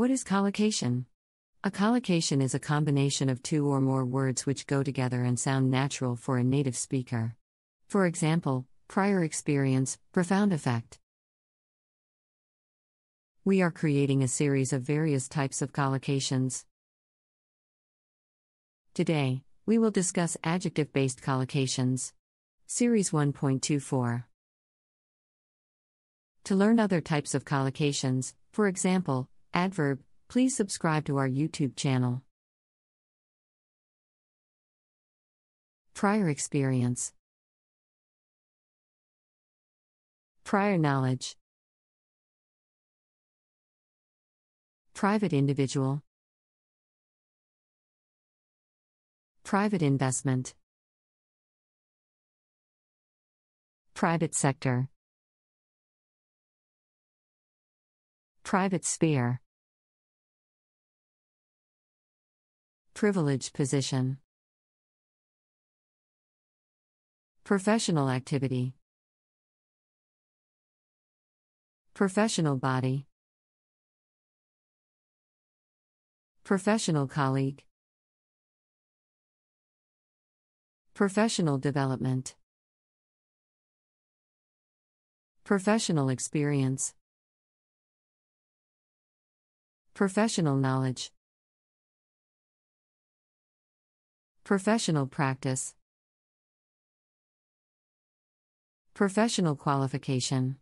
What is collocation? A collocation is a combination of two or more words which go together and sound natural for a native speaker. For example, prior experience, profound effect. We are creating a series of various types of collocations. Today, we will discuss adjective-based collocations. Series 1.24. To learn other types of collocations, for example, adverb, please subscribe to our YouTube channel. Prior experience. Prior knowledge. Private individual. Private investment. Private sector. Private sphere. Privileged position. Professional activity. Professional body. Professional colleague. Professional development. Professional experience. Professional knowledge. Professional practice. Professional qualification.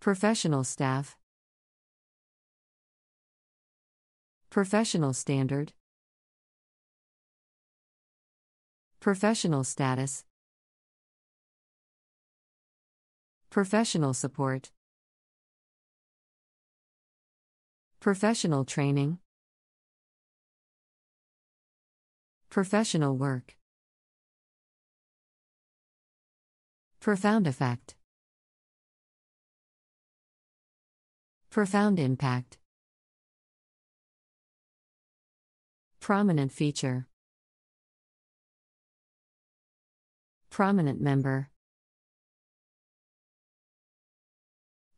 Professional staff. Professional standard. Professional status. Professional support. Professional training. Professional work. Profound effect. Profound impact. Prominent feature. Prominent member.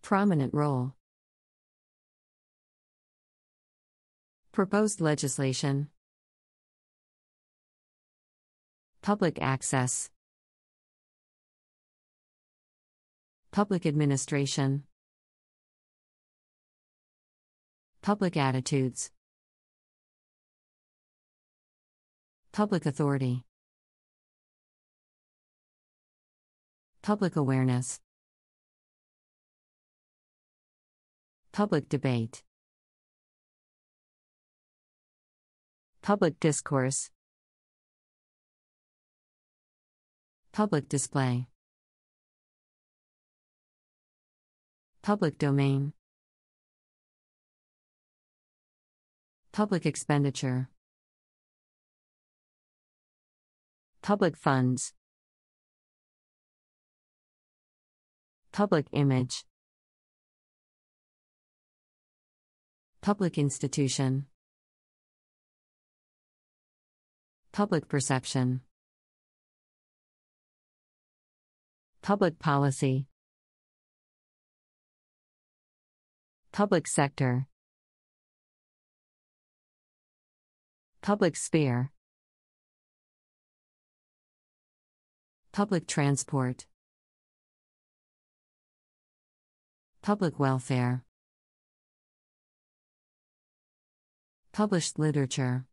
Prominent role. Proposed legislation. Public access. Public administration. Public attitudes. Public authority. Public awareness. Public debate. Public discourse. Public display. Public domain. Public expenditure. Public funds. Public image. Public institution. Public perception. Public policy. Public sector. Public sphere. Public transport. Public welfare. Published literature.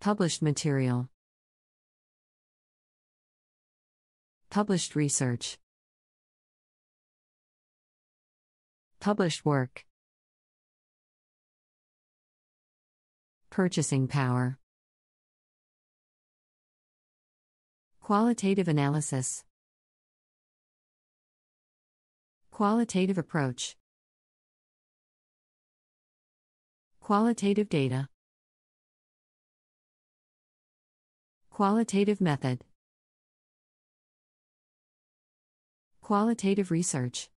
Published material. Published research. Published work. Purchasing power. Qualitative analysis. Qualitative approach. Qualitative data. Qualitative method. Qualitative research.